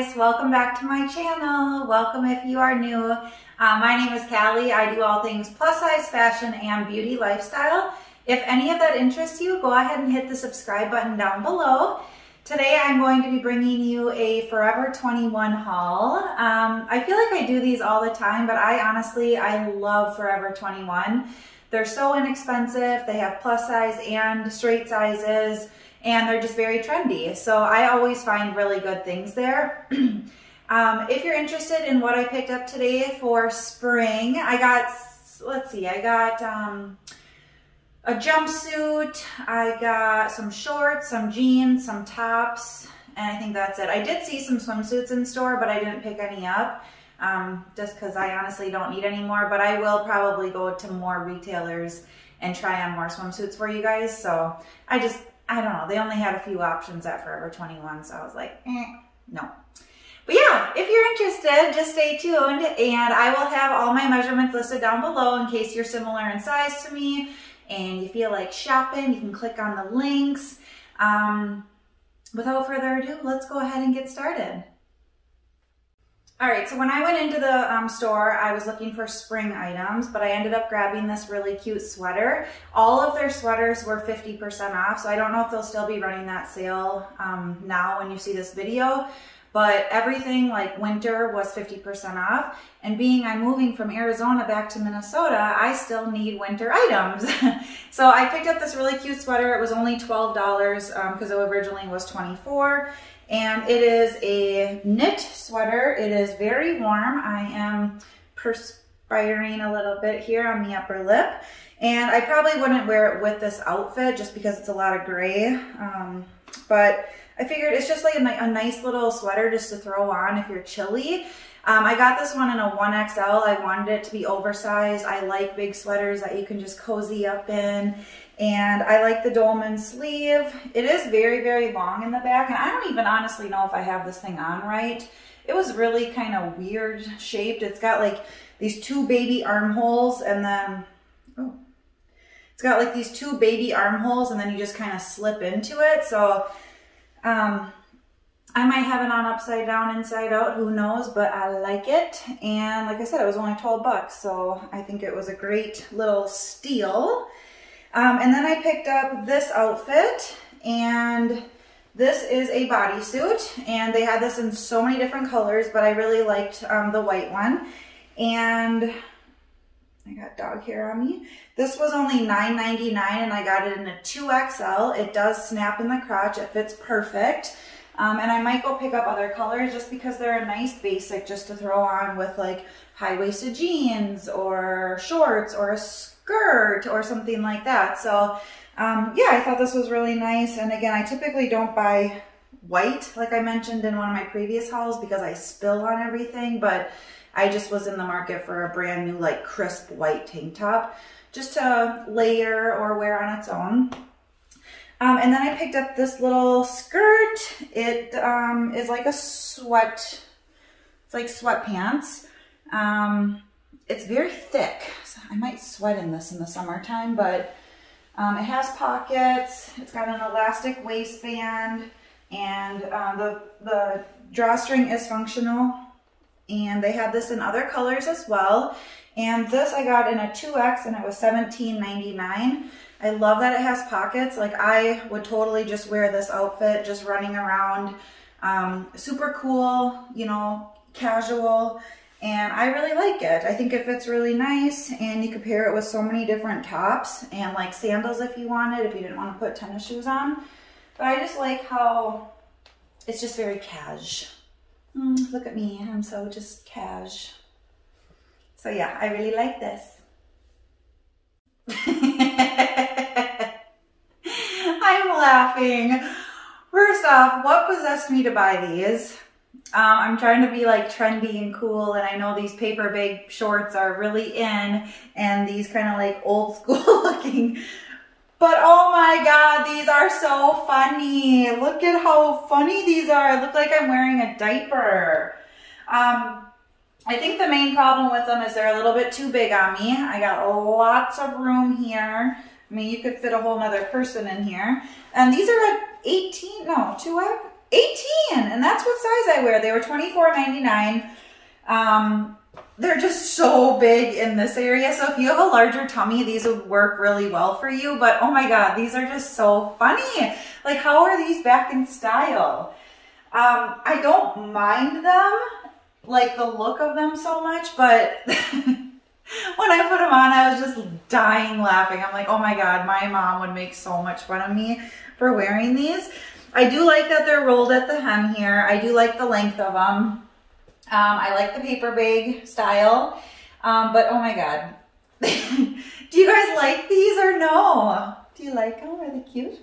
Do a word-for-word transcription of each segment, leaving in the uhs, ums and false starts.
guys, welcome back to my channel. Welcome if you are new. Uh, my name is Callie. I do all things plus size fashion and beauty lifestyle. If any of that interests you, go ahead and hit the subscribe button down below. Today I'm going to be bringing you a Forever twenty-one haul. Um, I feel like I do these all the time, but I honestly, I love Forever twenty-one. They're so inexpensive. They have plus size and straight sizes, and they're just very trendy. So I always find really good things there. um, if you're interested in what I picked up today for spring, I got, let's see, I got um, a jumpsuit, I got some shorts, some jeans, some tops, and I think that's it. I did see some swimsuits in store, but I didn't pick any up um, just because I honestly don't need any more, but I will probably go to more retailers and try on more swimsuits for you guys. So I just, I don't know, they only had a few options at Forever twenty-one, so I was like, eh, no. But yeah, if you're interested, just stay tuned, and I will have all my measurements listed down below in case you're similar in size to me and you feel like shopping. You can click on the links. Um, without further ado, let's go ahead and get started. All right, so when I went into the um, store, I was looking for spring items, but I ended up grabbing this really cute sweater. All of their sweaters were fifty percent off, so I don't know if they'll still be running that sale um, now when you see this video, but everything like winter was fifty percent off. And being I'm moving from Arizona back to Minnesota, I still need winter items. So I picked up this really cute sweater. It was only twelve dollars because um, it originally was twenty-four dollars. And it is a knit sweater. It is very warm. I am perspiring a little bit here on the upper lip. And I probably wouldn't wear it with this outfit just because it's a lot of gray. Um, but I figured it's just like a, a nice little sweater just to throw on if you're chilly. Um, I got this one in a one X L. I wanted it to be oversized. I like big sweaters that you can just cozy up in. And I like the dolman sleeve. It is very, very long in the back. And I don't even honestly know if I have this thing on right. It was really kind of weird shaped. It's got like these two baby armholes and then, oh, it's got like these two baby armholes and then you just kind of slip into it. So um, I might have it on upside down, inside out, who knows, but I like it. And like I said, it was only twelve bucks. So I think it was a great little steal. Um, and then I picked up this outfit, and this is a bodysuit, and they had this in so many different colors, but I really liked um, the white one. And I got dog hair on me. This was only nine ninety-nine, and I got it in a two X L. It does snap in the crotch. It fits perfect. Um, and I might go pick up other colors just because they're a nice basic just to throw on with like high-waisted jeans or shorts or a skirt or something like that. So um, yeah, I thought this was really nice. And again, I typically don't buy white like I mentioned in one of my previous hauls because I spill on everything, but I just was in the market for a brand new like crisp white tank top just to layer or wear on its own. Um, and then I picked up this little skirt. It um, is like a sweat, it's like sweatpants. Um, it's very thick. So I might sweat in this in the summertime, but um, it has pockets. It's got an elastic waistband, and uh, the, the drawstring is functional. And they had this in other colors as well. And this I got in a two X and it was seventeen ninety-nine. I love that it has pockets. Like I would totally just wear this outfit just running around. Um, super cool, you know, casual. And I really like it. I think it fits really nice, and you could pair it with so many different tops and like sandals if you wanted, if you didn't want to put tennis shoes on. But I just like how it's just very cash. Mm, look at me, I'm so just cash. So yeah, I really like this. I'm laughing. First off, what possessed me to buy these? Um, I'm trying to be like trendy and cool, and I know these paper bag shorts are really in, and these kind of like old school looking, but oh my god, these are so funny. Look at how funny these are. I look like I'm wearing a diaper. Um, I think the main problem with them is they're a little bit too big on me. I got lots of room here. I mean, you could fit a whole nother person in here. And these are at eighteen, no, two X. eighteen, and that's what size I wear. They were twenty-four ninety-nine. Um, they're just so big in this area. So if you have a larger tummy, these would work really well for you. But oh my God, these are just so funny. Like, how are these back in style? Um, I don't mind them, like the look of them so much, but when I put them on, I was just dying laughing. I'm like, oh my God, my mom would make so much fun of me for wearing these. I do like that they're rolled at the hem here. I do like the length of them. Um, I like the paper bag style, um, but oh my God. Do you guys like these or no? Do you like them? Are they cute?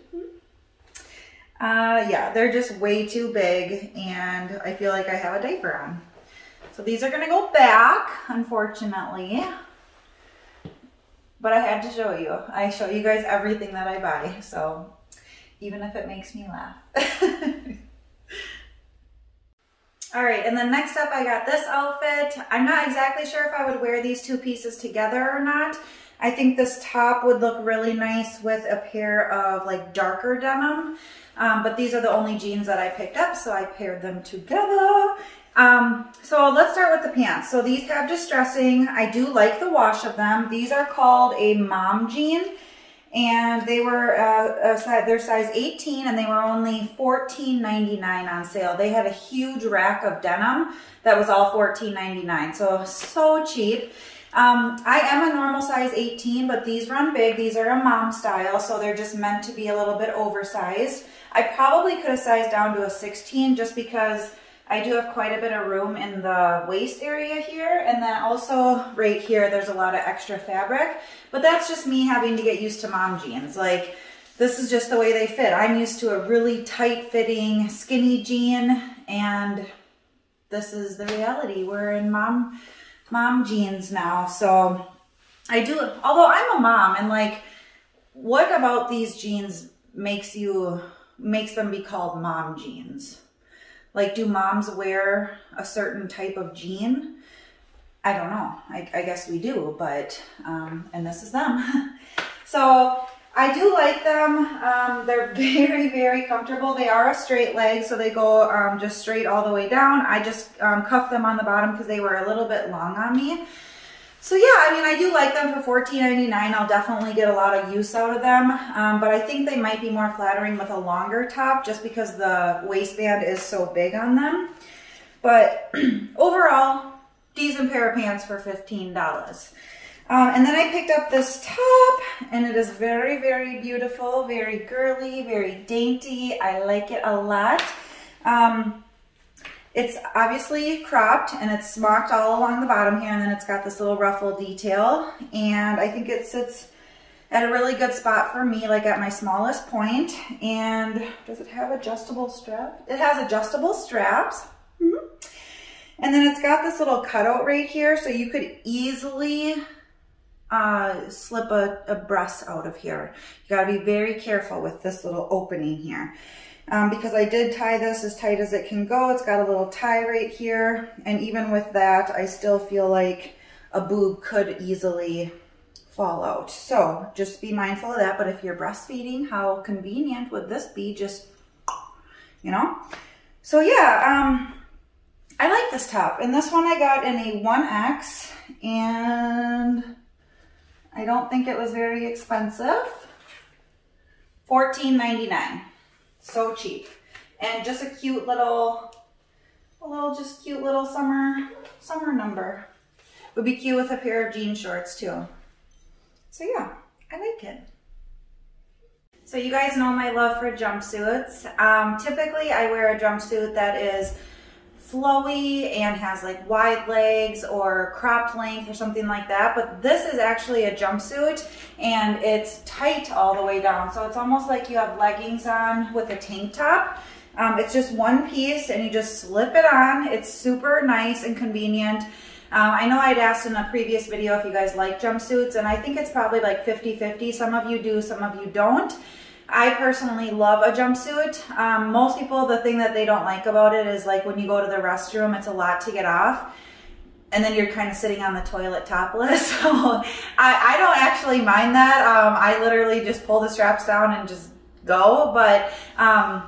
Uh, yeah, they're just way too big and I feel like I have a diaper on. So these are gonna go back, unfortunately. But I had to show you. I show you guys everything that I buy, so even if it makes me laugh. All right, and then next up, I got this outfit. I'm not exactly sure if I would wear these two pieces together or not. I think this top would look really nice with a pair of like darker denim, um, but these are the only jeans that I picked up, so I paired them together. Um, so let's start with the pants. So these have distressing. I do like the wash of them. These are called a mom jean, and they were uh, they're size eighteen, and they were only fourteen ninety-nine on sale. They had a huge rack of denim that was all fourteen ninety-nine, so so cheap. Um, I am a normal size eighteen, but these run big. These are a mom style, so they're just meant to be a little bit oversized. I probably could have sized down to a sixteen just because I do have quite a bit of room in the waist area here, and then also right here there's a lot of extra fabric, but that's just me having to get used to mom jeans. Like, this is just the way they fit. I'm used to a really tight fitting skinny jean, and this is the reality. We're in mom mom jeans now. So I do, although I'm a mom, and like, what about these jeans makes you makes them be called mom jeans? Like, do moms wear a certain type of jean? I don't know. I, I guess we do, but, um, and this is them. So I do like them. Um, they're very, very comfortable. They are a straight leg, so they go um, just straight all the way down. I just um, cuffed them on the bottom because they were a little bit long on me. So yeah, I mean, I do like them for fourteen ninety-nine. I'll definitely get a lot of use out of them, um, but I think they might be more flattering with a longer top just because the waistband is so big on them. But overall, decent pair of pants for fifteen dollars. Um, and then I picked up this top, and it is very, very beautiful, very girly, very dainty. I like it a lot. Um, It's obviously cropped, and it's smocked all along the bottom here, and then it's got this little ruffle detail, and I think it sits at a really good spot for me, like at my smallest point. And does it have adjustable straps? It has adjustable straps. Mm-hmm. And then it's got this little cutout right here, so you could easily uh, slip a, a breast out of here. You gotta be very careful with this little opening here. Um, because I did tie this as tight as it can go. It's got a little tie right here, and even with that, I still feel like a boob could easily fall out. So just be mindful of that, but if you're breastfeeding, how convenient would this be? Just, you know? So yeah, um, I like this top, and this one I got in a one X, and I don't think it was very expensive. fourteen ninety-nine. So cheap, and just a cute little, a little, just cute little summer, summer number. Would be cute with a pair of jean shorts too. So yeah, I like it. So you guys know my love for jumpsuits. Um, typically I wear a jumpsuit that is flowy and has like wide legs or cropped length or something like that, but this is actually a jumpsuit, and it's tight all the way down, so it's almost like you have leggings on with a tank top. Um, it's just one piece, and you just slip it on. It's super nice and convenient. Um, I know I'd asked in a previous video if you guys like jumpsuits, and I think it's probably like fifty fifty. Some of you do, some of you don't. I personally love a jumpsuit. Um, most people, the thing that they don't like about it is like when you go to the restroom, it's a lot to get off, and then you're kind of sitting on the toilet topless. So I, I don't actually mind that. Um, I literally just pull the straps down and just go. But um,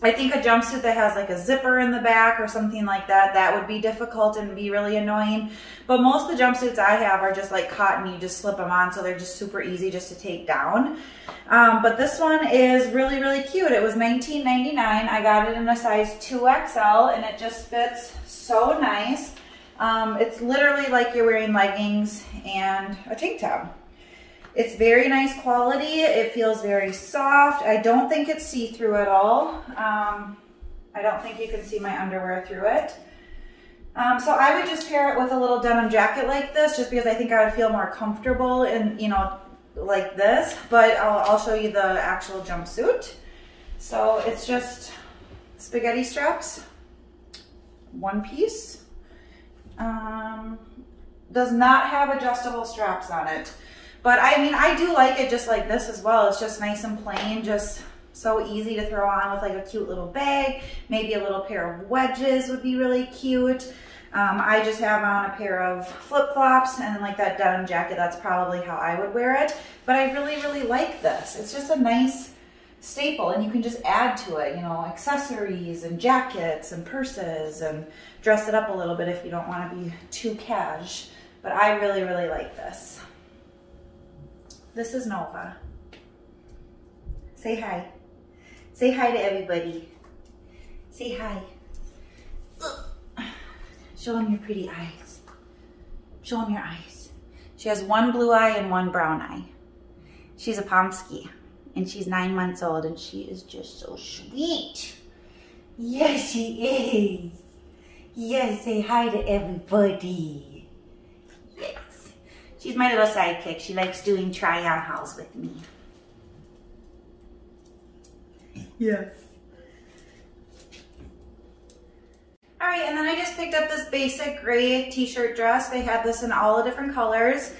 I think a jumpsuit that has like a zipper in the back or something like that, that would be difficult and be really annoying. But most of the jumpsuits I have are just like cotton. You just slip them on, so they're just super easy just to take down. Um, but this one is really, really cute. It was nineteen ninety-nine. I got it in a size two X L, and it just fits so nice. Um, it's literally like you're wearing leggings and a tank top. It's very nice quality. It feels very soft. I don't think it's see-through at all. Um, I don't think you can see my underwear through it. Um, so I would just pair it with a little denim jacket like this, just because I think I would feel more comfortable in, you know, like this. But I'll, I'll show you the actual jumpsuit. So it's just spaghetti straps, one piece. Um, does not have adjustable straps on it. But I mean, I do like it just like this as well. It's just nice and plain, just so easy to throw on with like a cute little bag. Maybe a little pair of wedges would be really cute. Um, I just have on a pair of flip-flops and like that denim jacket. That's probably how I would wear it. But I really, really like this. It's just a nice staple, and you can just add to it, you know, accessories and jackets and purses, and dress it up a little bit if you don't want to be too cash. But I really, really like this. This is Nova. Say hi. Say hi to everybody. Say hi. Ugh. Show them your pretty eyes. Show them your eyes. She has one blue eye and one brown eye. She's a Pomsky, and she's nine months old, and she is just so sweet. Yes, she is. Yes, say hi to everybody. Yes. She's my little sidekick. She likes doing try-on hauls with me. Yes. All right, and then I just picked up this basic gray t-shirt dress. They had this in all the different colors.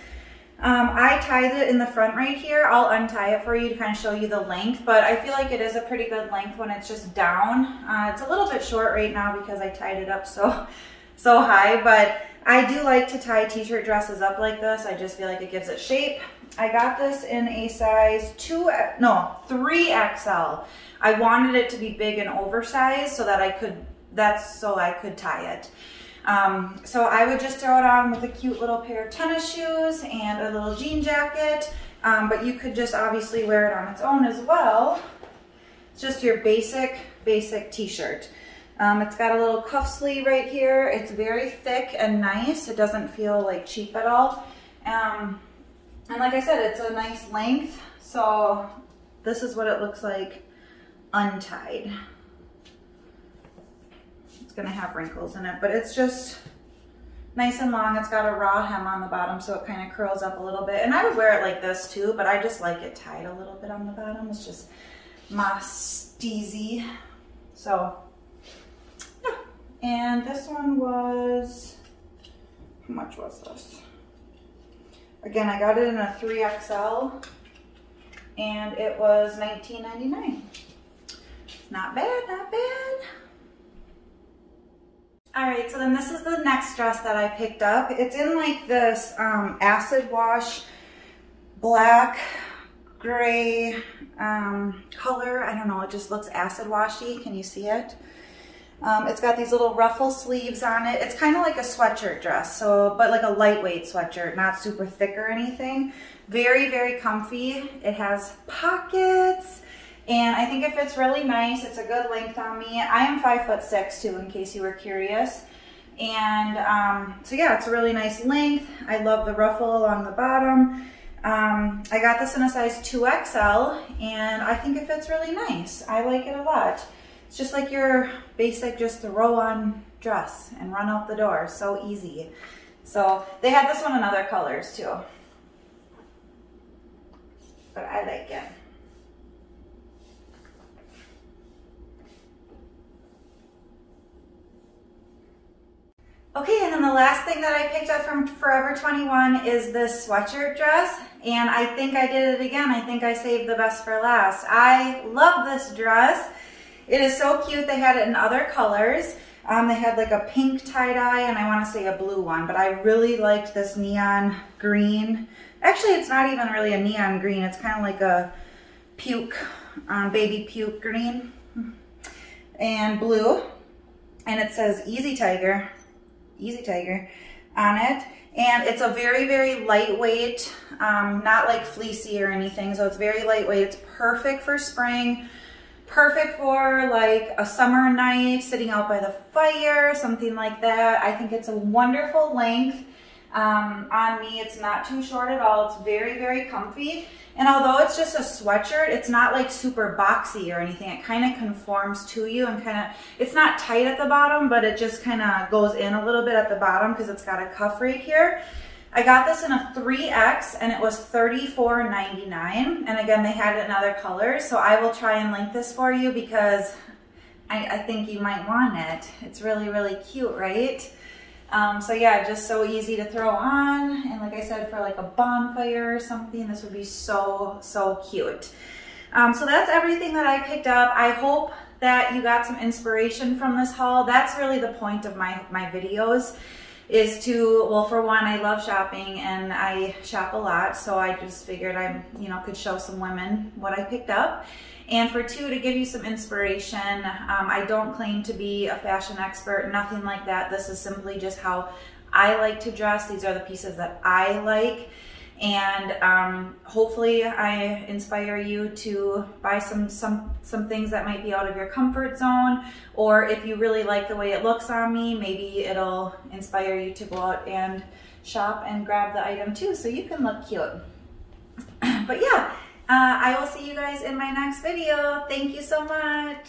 Um, I tied it in the front right here. I'll untie it for you to kind of show you the length, but I feel like it is a pretty good length when it's just down. Uh, it's a little bit short right now because I tied it up so, so high, but I do like to tie t-shirt dresses up like this. I just feel like it gives it shape. I got this in a size two, no, three X L. I wanted it to be big and oversized so that I could, that's so I could tie it. Um, so I would just throw it on with a cute little pair of tennis shoes and a little jean jacket. Um, but you could just obviously wear it on its own as well. It's just your basic, basic t-shirt. Um, it's got a little cuff sleeve right here. It's very thick and nice. It doesn't feel like cheap at all. Um, and like I said, it's a nice length. So this is what it looks like untied. It's gonna have wrinkles in it, but it's just nice and long. It's got a raw hem on the bottom, so it kind of curls up a little bit. And I would wear it like this too, but I just like it tied a little bit on the bottom. It's just my steezy. So. And this one was, how much was this? Again, I got it in a three X L, and it was nineteen ninety-nine. Not bad, not bad. All right, so then this is the next dress that I picked up. It's in like this um, acid wash, black, gray um, color. I don't know, it just looks acid washy. Can you see it? Um, it's got these little ruffle sleeves on it. It's kind of like a sweatshirt dress, so but like a lightweight sweatshirt, not super thick or anything. Very, very comfy. It has pockets, and I think it fits really nice. It's a good length on me. I am five foot six too, in case you were curious. And um, so yeah, it's a really nice length. I love the ruffle along the bottom. Um, I got this in a size two X L, and I think it fits really nice. I like it a lot. It's just like your basic, just throw on dress and run out the door. So easy. So they had this one in other colors too, but I like it. Okay, and then the last thing that I picked up from Forever twenty-one is this sweatshirt dress, and I think I did it again. I think I saved the best for last. I love this dress. It is so cute. They had it in other colors. Um, they had like a pink tie-dye, and I want to say a blue one, but I really liked this neon green. Actually, it's not even really a neon green. It's kind of like a puke, um, baby puke green. and blue, and it says Easy Tiger, Easy Tiger on it. And it's a very, very lightweight, um, not like fleecy or anything, so it's very lightweight. It's perfect for spring, perfect for like a summer night, sitting out by the fire, something like that. I think it's a wonderful length. Um, on me, it's not too short at all. It's very, very comfy. And although it's just a sweatshirt, it's not like super boxy or anything. It kind of conforms to you and kind of, it's not tight at the bottom, but it just kind of goes in a little bit at the bottom because it's got a cuff right here. I got this in a three X and it was thirty-four ninety-nine. And again, they had it in other colors. So I will try and link this for you because I, I think you might want it. It's really, really cute, right? Um, so yeah, just so easy to throw on. And like I said, for like a bonfire or something, this would be so, so cute. Um, so that's everything that I picked up. I hope that you got some inspiration from this haul. That's really the point of my, my videos is to, well, for one, I love shopping and I shop a lot. So I just figured I, you know, could show some women what I picked up. And for two, to give you some inspiration. Um, I don't claim to be a fashion expert, nothing like that. This is simply just how I like to dress. These are the pieces that I like. And um, hopefully I inspire you to buy some, some, some things that might be out of your comfort zone. Or if you really like the way it looks on me, maybe it'll inspire you to go out and shop and grab the item too, so you can look cute. But yeah. Uh, I will see you guys in my next video. Thank you so much.